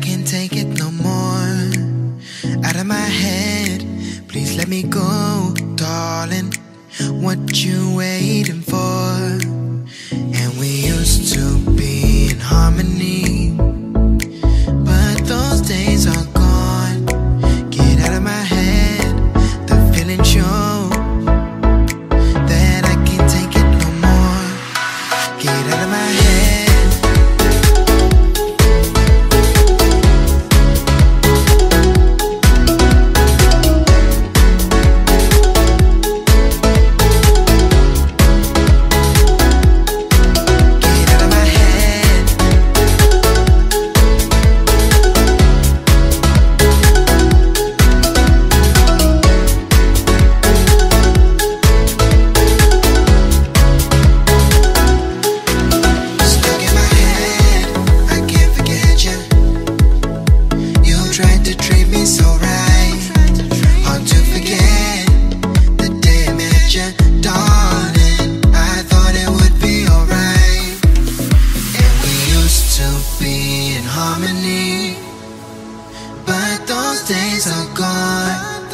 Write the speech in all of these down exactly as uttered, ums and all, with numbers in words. can't take it no more. Out of my head, please let me go, darling. What you waiting for? And we used to be in harmony, but those days are gone. Get out of my head, the feeling show that I can't take it no more. Get out of my head. Days are gone.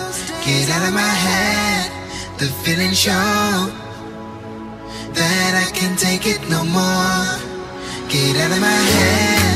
Get out of my head, the feeling show that I can't take it no more. Get out of my head.